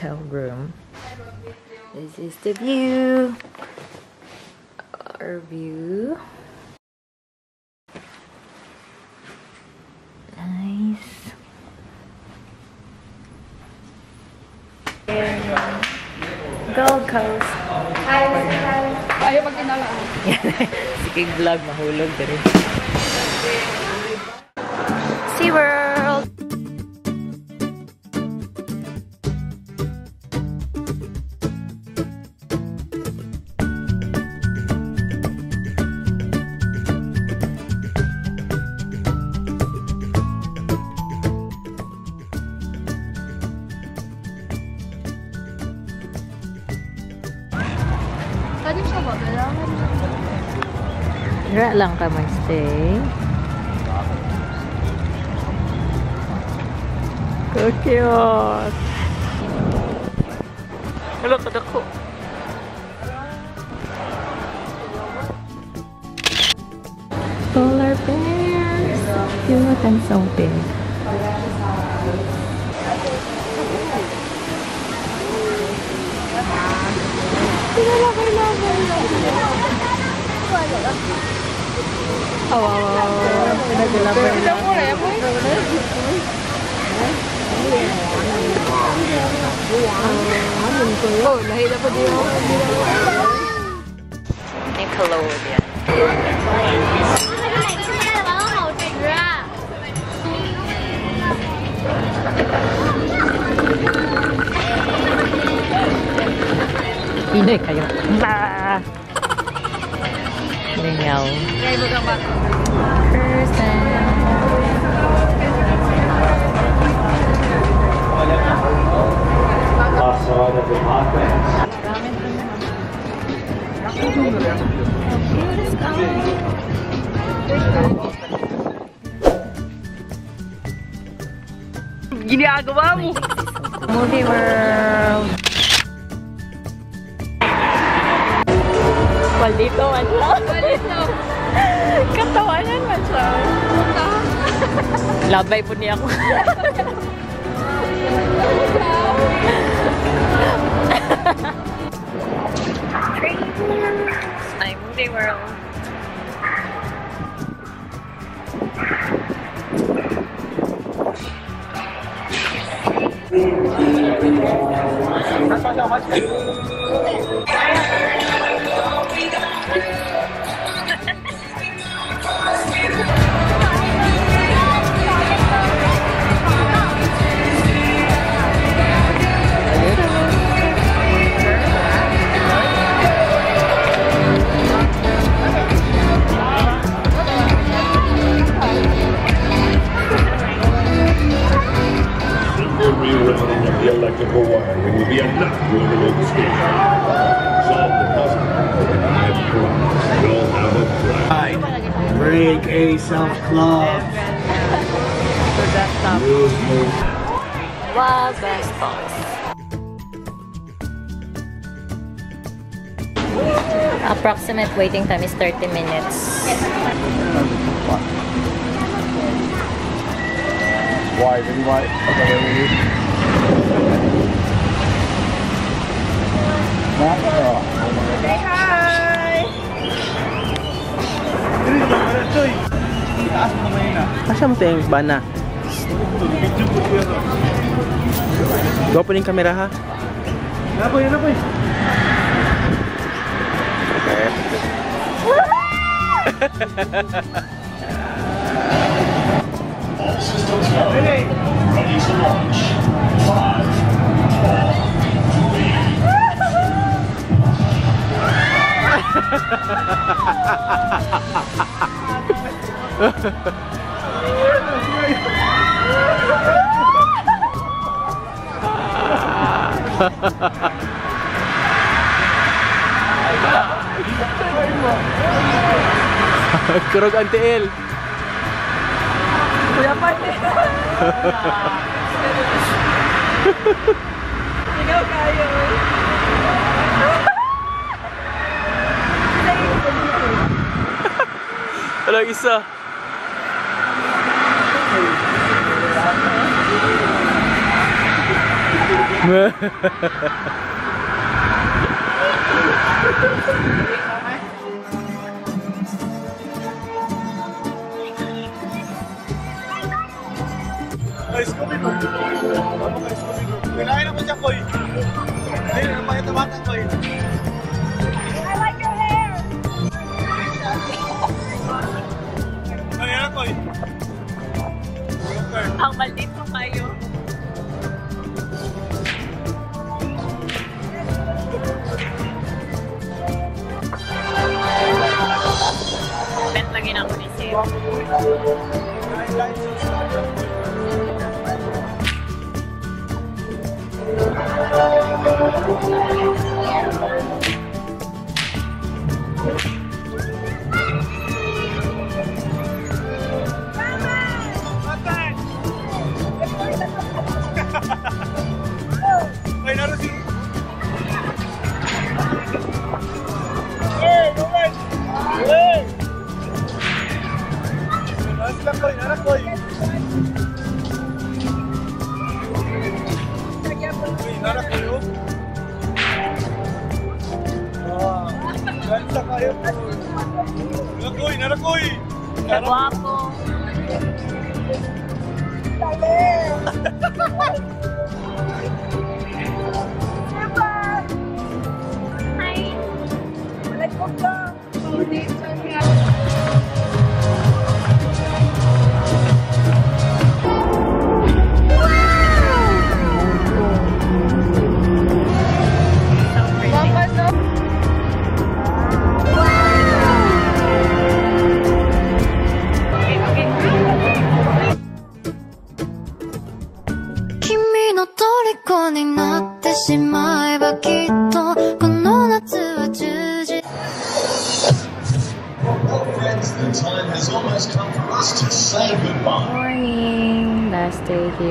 hotel room. This is the view. Our view. Nice. Gold Coast. Ayaw pag kinalaan. Sige, vlog, mahulog ka rin. SeaWorld! Dira lang kami stay. So cute! Hello, tadako! Polar bears! Cute and so big. Nickelodeon. Hindi kayo. Bah! Lingaw. Ginagawa mo. Movie World. Maldito man siya. Maldito. Katawanan man siya. Labay po niya ako. My movie world. Break a self-club. Wild best box. Approximate waiting time is 30 minutes. Why? Really why? Say hi! Something, bana. Go open yung camera, ha? Napoy. Okay. All systems go. Ready to launch. 5, 4, 3. Kurog ang tiil. Kuya Pati. Ikaw kayo. Alang isa. Kinain naman siya, Koy. Ayun, ang bayat na bata, Koy. I like your hair! Ayun na, Koy. Ang maldito kayo. Bet lagi na ako ni Sir.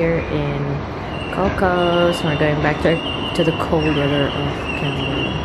Here in Gold Coast, we're going back to the cold weather of Canada.